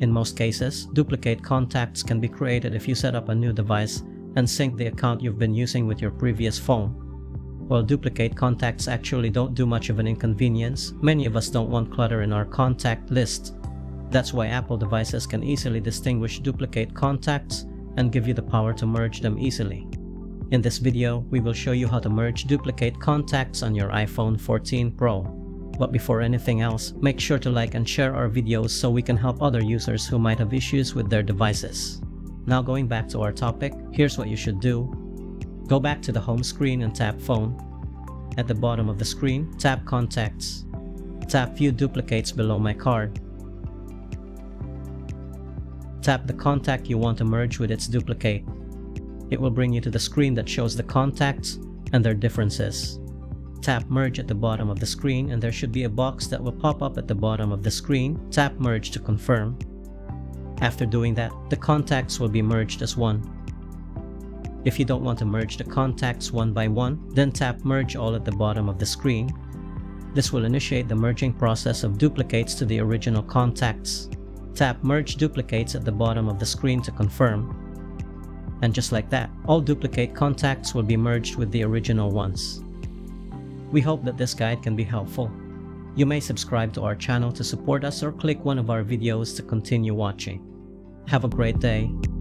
In most cases, duplicate contacts can be created if you set up a new device and sync the account you've been using with your previous phone. While duplicate contacts actually don't do much of an inconvenience, many of us don't want clutter in our contact list. That's why Apple devices can easily distinguish duplicate contacts and give you the power to merge them easily. In this video, we will show you how to merge duplicate contacts on your iPhone 14 Pro. But before anything else, make sure to like and share our videos so we can help other users who might have issues with their devices. Now going back to our topic, here's what you should do. Go back to the home screen and tap Phone. At the bottom of the screen, tap Contacts. Tap View Duplicates below My Card. Tap the contact you want to merge with its duplicate. It will bring you to the screen that shows the contacts and their differences. Tap Merge at the bottom of the screen and there should be a box that will pop up at the bottom of the screen. Tap Merge to confirm. After doing that, the contacts will be merged as one. If you don't want to merge the contacts one by one, then tap Merge All at the bottom of the screen. This will initiate the merging process of duplicates to the original contacts. Tap Merge Duplicates at the bottom of the screen to confirm. And just like that, all duplicate contacts will be merged with the original ones. We hope that this guide can be helpful. You may subscribe to our channel to support us or click one of our videos to continue watching. Have a great day.